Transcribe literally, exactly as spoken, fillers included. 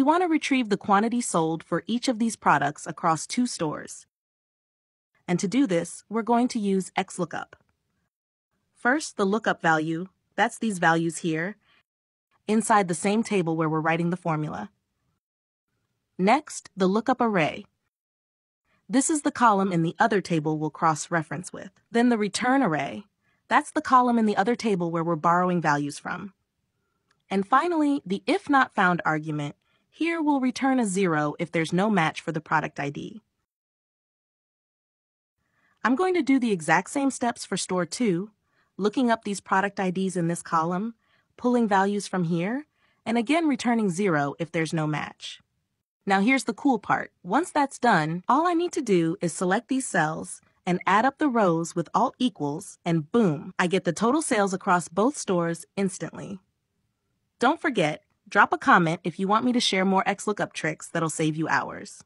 We want to retrieve the quantity sold for each of these products across two stores. And to do this, we're going to use X lookup. First, the lookup value, that's these values here, inside the same table where we're writing the formula. Next, the lookup array. This is the column in the other table we'll cross-reference with. Then the return array, that's the column in the other table where we're borrowing values from. And finally, the if not found argument. Here we'll return a zero if there's no match for the product I D. I'm going to do the exact same steps for store two, looking up these product I Ds in this column, pulling values from here, and again returning zero if there's no match. Now here's the cool part. Once that's done, all I need to do is select these cells and add up the rows with alt equals, and boom, I get the total sales across both stores instantly. Don't forget, drop a comment if you want me to share more X lookup tricks that'll save you hours.